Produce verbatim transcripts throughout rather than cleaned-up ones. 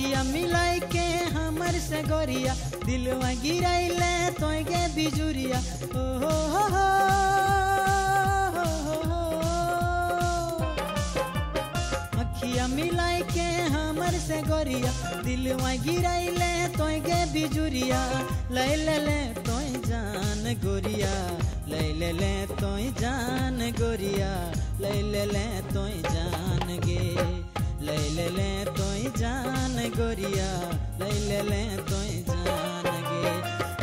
अंखिया मिलाई के हमर से गोरिया दिलवा गिरैले तोय के बिजुरिया। ओ हो हो हो अंखिया मिलाई के हमर से गोरिया दिलवा गिरैले तोय के बिजुरिया। लय ले ले तोय जान गोरिया, लय ले ले तोय जान गोरिया, लय ले ले तोय जान गे, लय ले ले तोय जान गोरिया, लय ले ले तोय जान गे।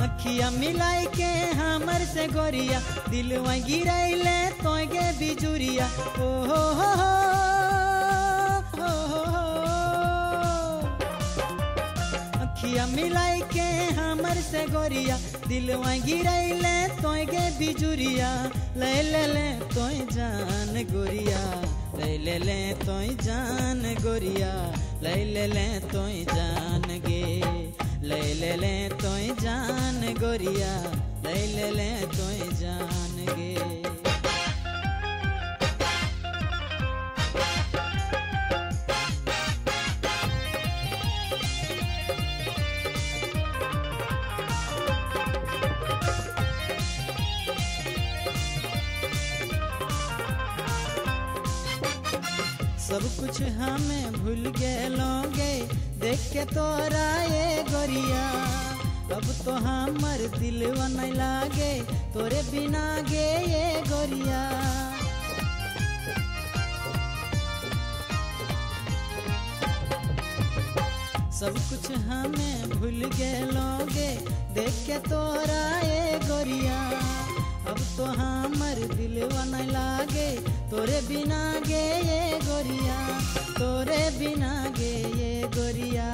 अंखिया मिलाई के हमर से गोरिया दिलवा गिरैले तोय के बिजुरिया। ओ हो हो अंखिया मिलाई के हमर से गोरिया दिलवा गिरैले तोय के बिजुरिया। ले ले ले तोय जान गोरिया, ले ले ले तोय जान गोरिया, ले ले ले तोय जान गे, ले ले ले तोय जान गोरिया, ले ले ले तोय जान गे। सब कुछ हमें भूल गए देख के तोरा ये गोरिया, अब तो हमर दिलवा नहीं लागे तोरे बिना गे ये गोरिया। सब कुछ हमें भूल गए देख के तोरा ये गोरिया, अब तो हमर दिलवा नहीं लागे तोरे बिना गे ये गोरिया, तोरे बिना गे ये गोरिया,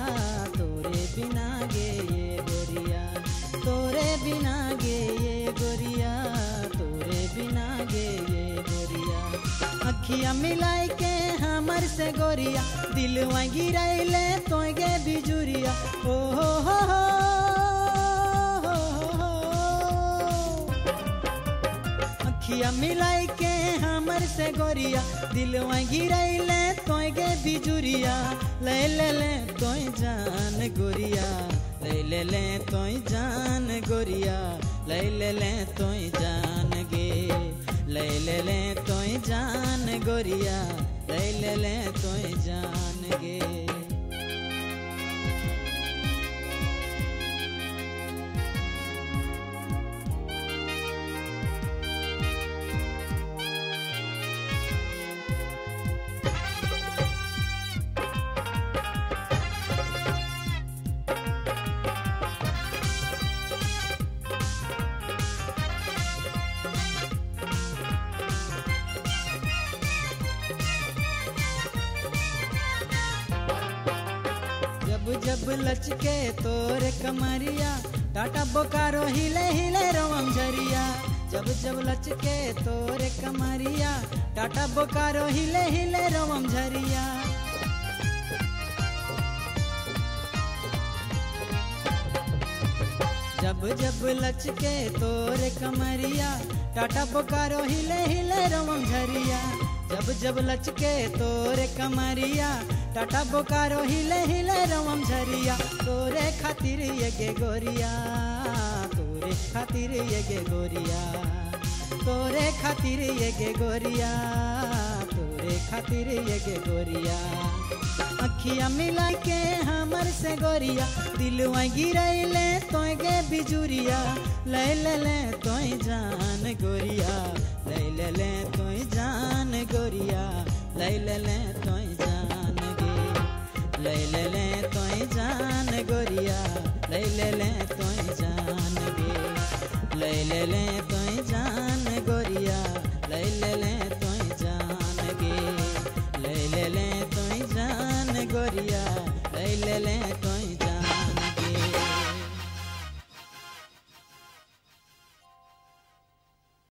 तोरे बिना गे ये गोरिया, तोरे बिना गे ये गोरिया, तोरे बिना गे ये गोरिया। अंखिया मिलाई के हमर से गोरिया दिलवा गिरैले तोय के बिजुरिया। ओ हो हो हो अंखिया मिलाई के हमर से गोरिया दिलवा गिरैले तोय के बिजुरिया। ले ले ले तोय जान गोरिया, ले ले ले तोय जान गोरिया, ले ले ले तोय जान गे, ले ले ले तोय जान गोरिया, ले ले ले तोय जान गे। जब लचके तोरे कमरिया टाटा बोकारो हिले हिले रवम झरिया, जब जब लचके तोरे कमरिया टाटा बोकारो हिले हिले रवम झरिया। जब जब लचके तोरे कमरिया टाटा बोकारो हिले हिले रवम झरिया, जब जब लचके तोरे कमरिया टाटा बोकारो हिले हिले रवम झरिया। तोरे खातिर ये गे गोरिया, तोरे खातिर ये गे गोरिया, तोरे खातिर ये गे गोरिया, तोरे खातिर ये गे गोरिया। अंखिया मिलाई के हमर से गोरिया दिलवा गिरैले तोय के बिजुरिया। ले ले ले तोय जान गोरिया, ले ले ले तोय जान गोरिया, ले ले ले तोय जान गे, ले ले ले तोय जान गोरिया, ले ले ले तोय जान गे, ले ले ले तोय जान गोरिया, ले ले ले तोय जान गे, ले ले ले तोय जान गोरिया, ले ले ले तोय।